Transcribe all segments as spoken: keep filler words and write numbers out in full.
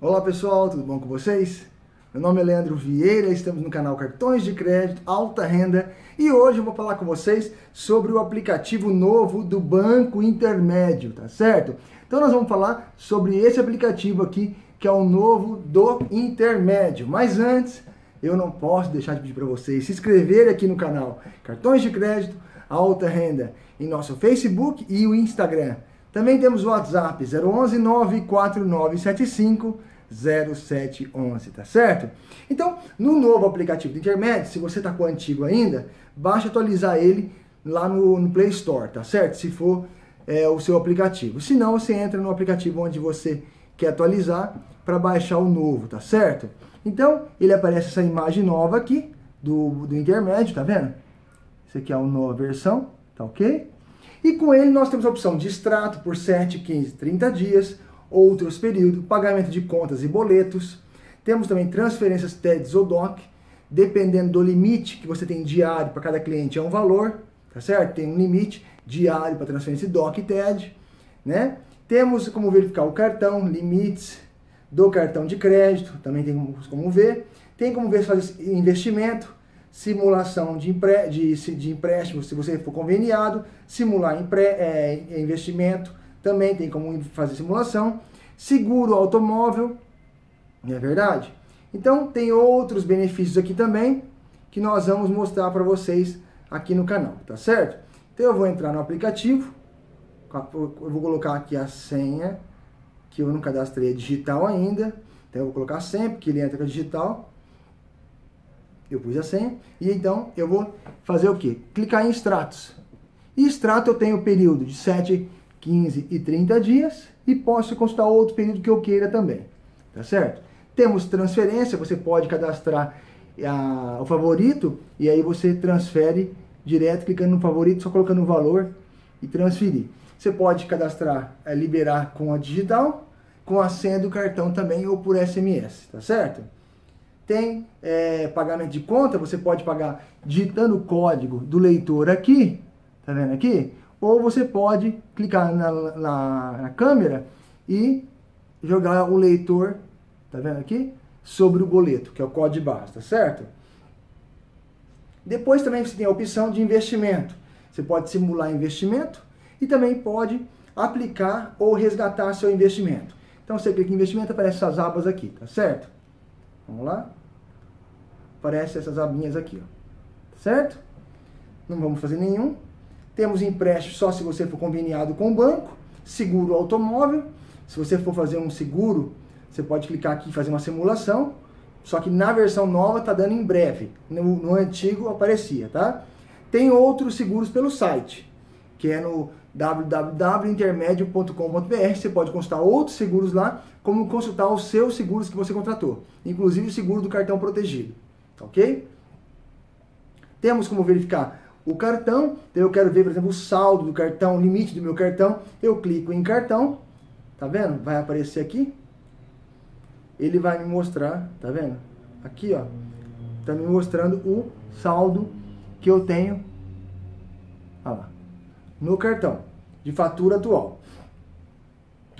Olá pessoal, tudo bom com vocês? Meu nome é Leandro Vieira, estamos no canal Cartões de Crédito, Alta Renda, e hoje eu vou falar com vocês sobre o aplicativo novo do Banco Intermédio, tá certo? Então nós vamos falar sobre esse aplicativo aqui, que é o novo do Intermédio. Mas antes, eu não posso deixar de pedir para vocês se inscreverem aqui no canal Cartões de Crédito, Alta Renda, em nosso Facebook e o Instagram. Também temos o WhatsApp zero onze, nove quatro nove sete cinco, zero sete um um, tá certo? Então, no novo aplicativo do Intermédio, se você está com o antigo ainda, basta atualizar ele lá no, no Play Store, tá certo? Se for é, o seu aplicativo. Se não, você entra no aplicativo onde você quer atualizar para baixar o novo, tá certo? Então, ele aparece essa imagem nova aqui do, do Intermédio, tá vendo? Esse aqui é a nova versão, tá ok? E com ele nós temos a opção de extrato por sete, quinze, trinta dias, outros períodos, pagamento de contas e boletos. Temos também transferências TEDs ou D O C, dependendo do limite que você tem diário para cada cliente é um valor, tá certo? Tem um limite diário para transferência D O C e TED, né? Temos como verificar o cartão, limites do cartão de crédito, também tem como ver. Tem como ver se faz investimento, simulação de, empre... de... de empréstimo, se você for conveniado, simular empre... é... investimento, também tem como fazer simulação, seguro automóvel, não é verdade? Então tem outros benefícios aqui também, que nós vamos mostrar para vocês aqui no canal, tá certo? Então eu vou entrar no aplicativo, eu vou colocar aqui a senha, que eu não cadastrei digital ainda, então eu vou colocar sempre que ele entra com digital, eu pus a senha, e então eu vou fazer o que? Clicar em extratos. E extrato eu tenho o período de sete, quinze e trinta dias, e posso consultar outro período que eu queira também, tá certo? Temos transferência, você pode cadastrar a, o favorito, e aí você transfere direto, clicando no favorito, só colocando o valor e transferir. Você pode cadastrar, é, liberar com a digital, com a senha do cartão também, ou por S M S, tá certo? Tem é, pagamento de conta, você pode pagar digitando o código do leitor aqui, tá vendo aqui? Ou você pode clicar na, na, na câmera e jogar o leitor, tá vendo aqui? Sobre o boleto, que é o código de barra, tá certo? Depois também você tem a opção de investimento. Você pode simular investimento e também pode aplicar ou resgatar seu investimento. Então você clica em investimento, aparece essas abas aqui, tá certo? Vamos lá. Aparece essas abinhas aqui, ó. Certo? Não vamos fazer nenhum. Temos empréstimo só se você for conveniado com o banco. Seguro automóvel. Se você for fazer um seguro, você pode clicar aqui e fazer uma simulação. Só que na versão nova tá dando em breve. No, no antigo aparecia, tá? Tem outros seguros pelo site, que é no w w w ponto intermédio ponto com ponto br. Você pode consultar outros seguros lá, como consultar os seus seguros que você contratou, inclusive o seguro do cartão protegido, ok? Temos como verificar o cartão, então eu quero ver, por exemplo, o saldo do cartão, o limite do meu cartão, eu clico em cartão, tá vendo? Vai aparecer aqui, ele vai me mostrar, tá vendo? Aqui, ó, tá me mostrando o saldo que eu tenho, olha lá, no cartão, de fatura atual.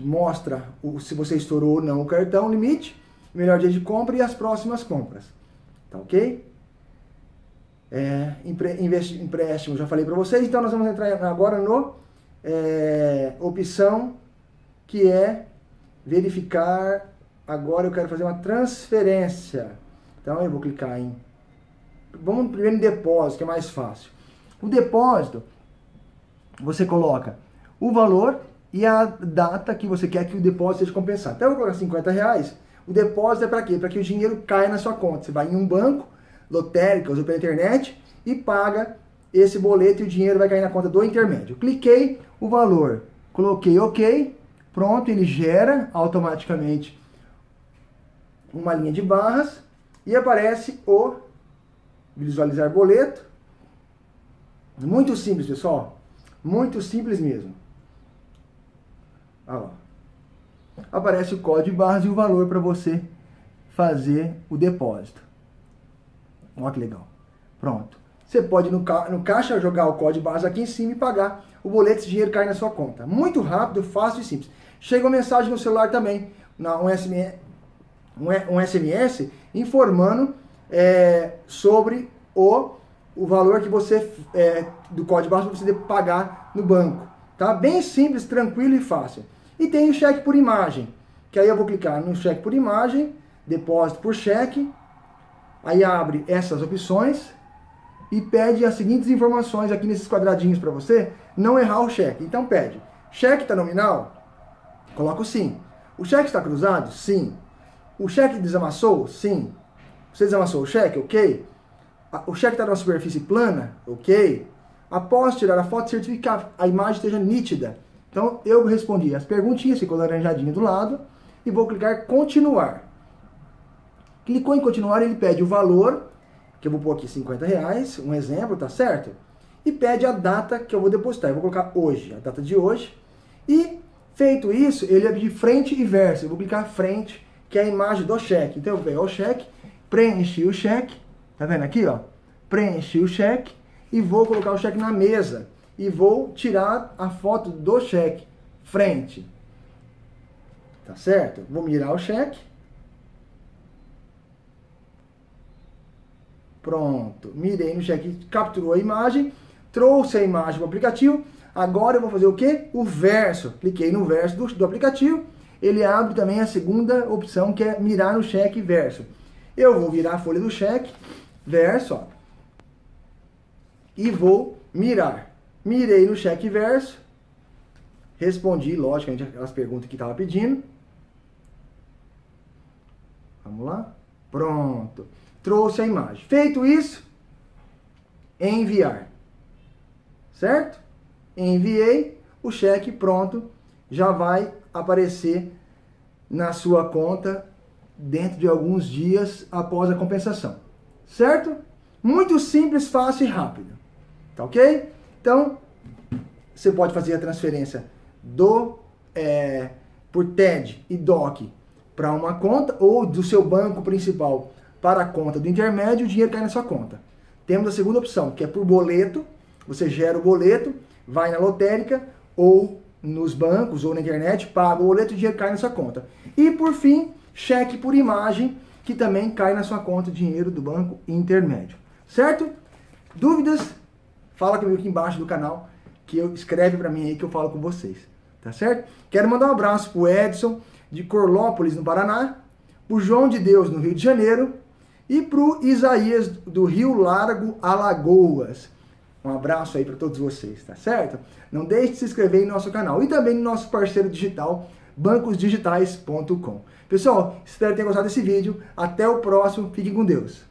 Mostra o, se você estourou ou não o cartão, limite, melhor dia de compra e as próximas compras. Tá ok? É, investi, empréstimo, já falei para vocês, então nós vamos entrar agora no é, opção que é verificar. Agora eu quero fazer uma transferência. Então eu vou clicar em... Vamos primeiro em depósito, que é mais fácil. O depósito, você coloca o valor e a data que você quer que o depósito seja compensado. Então eu vou colocar cinquenta reais. O depósito é para quê? Para que o dinheiro caia na sua conta. Você vai em um banco, lotérica, ou pela internet, e paga esse boleto e o dinheiro vai cair na conta do intermédio. Cliquei o valor, coloquei ok, pronto, ele gera automaticamente uma linha de barras e aparece o visualizar boleto. Muito simples, pessoal. Muito simples mesmo. Ah, aparece o código de barras e o valor para você fazer o depósito. Olha que legal. Pronto. Você pode no, ca no caixa jogar o código de barras aqui em cima e pagar o boleto, esse dinheiro cai na sua conta. Muito rápido, fácil e simples. Chega uma mensagem no celular também, na, um S M S, um S M S informando é, sobre o, o valor que você é, do código barra você deve pagar no banco. Tá? Bem simples, tranquilo e fácil. E tem o cheque por imagem, que aí eu vou clicar no cheque por imagem, depósito por cheque, aí abre essas opções e pede as seguintes informações aqui nesses quadradinhos para você não errar o cheque. Então pede, cheque está nominal? Coloca o sim. O cheque está cruzado? Sim. O cheque desamassou? Sim. Você desamassou o cheque? Ok. O cheque está numa superfície plana? Ok. Após tirar a foto, certificar a imagem esteja nítida. Então eu respondi as perguntinhas, ficou laranjadinho do lado, e vou clicar continuar. Clicou em continuar, ele pede o valor, que eu vou pôr aqui cinquenta reais, um exemplo, tá certo? E pede a data que eu vou depositar, eu vou colocar hoje, a data de hoje. E feito isso, ele é de frente e verso, eu vou clicar frente, que é a imagem do cheque. Então eu vou pegar o cheque, preenchi o cheque, tá vendo aqui, ó? Preenchi o cheque e vou colocar o cheque na mesa. E vou tirar a foto do cheque, frente. Tá certo? Vou mirar o cheque. Pronto. Mirei no cheque, capturou a imagem, trouxe a imagem para o aplicativo. Agora eu vou fazer o quê? O verso. Cliquei no verso do, do aplicativo. Ele abre também a segunda opção, que é mirar no cheque verso. Eu vou virar a folha do cheque, verso, ó, e vou mirar. Mirei no cheque verso, respondi, logicamente, aquelas perguntas que estava pedindo. Vamos lá. Pronto. Trouxe a imagem. Feito isso, enviar. Certo? Enviei o cheque, pronto. Já vai aparecer na sua conta dentro de alguns dias após a compensação. Certo? Muito simples, fácil e rápido. Tá ok? Então, você pode fazer a transferência do, é, por T E D e D O C para uma conta, ou do seu banco principal para a conta do intermédio, o dinheiro cai na sua conta. Temos a segunda opção, que é por boleto, você gera o boleto, vai na lotérica, ou nos bancos, ou na internet, paga o boleto e o dinheiro cai na sua conta. E por fim, cheque por imagem, que também cai na sua conta, dinheiro do banco intermédio. Certo? Dúvidas? Fala comigo aqui embaixo do canal, que eu escreve para mim aí que eu falo com vocês, tá certo? Quero mandar um abraço pro Edson, de Corlópolis, no Paraná, pro João de Deus, no Rio de Janeiro, e pro Isaías, do Rio Largo, Alagoas. Um abraço aí para todos vocês, tá certo? Não deixe de se inscrever em nosso canal e também no nosso parceiro digital, bancos digitais ponto com. Pessoal, espero que tenham gostado desse vídeo. Até o próximo. Fiquem com Deus.